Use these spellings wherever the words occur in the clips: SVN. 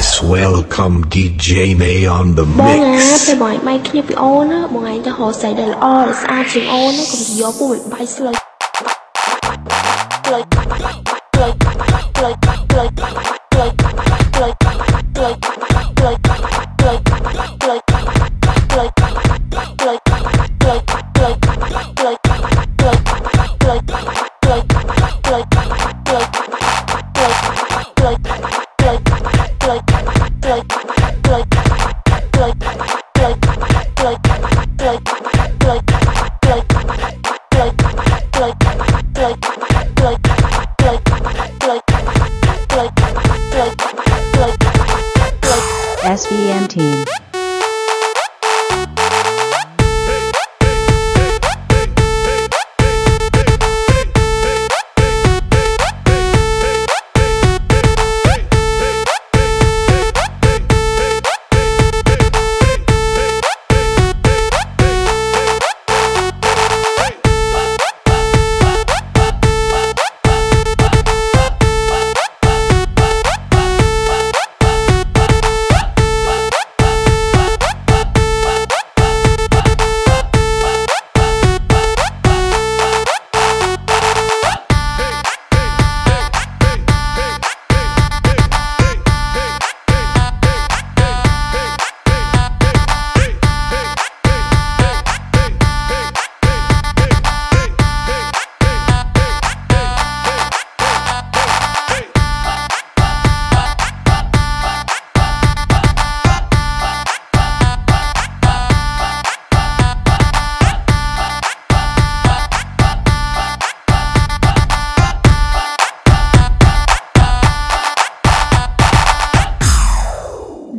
Yes, welcome DJ May on the mix. Bye, bye, bye. Can you be on? Bye, anh ta họ say đàn o để sao chừng on nó cũng gió của mình bay slay. SVN team.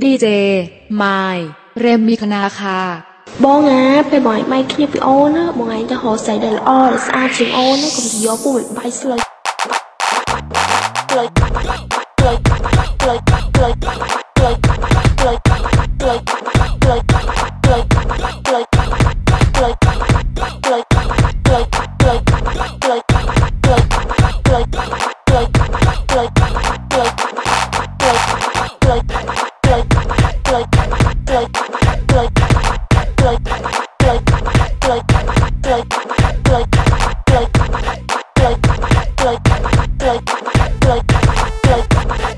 DJ Mai Remikhanaka. Bong á, phải bỏi mai kia bị ôn á, bong anh ta họ say đàn o để sao chừng ôn nó cũng gió của mình bay slay. Like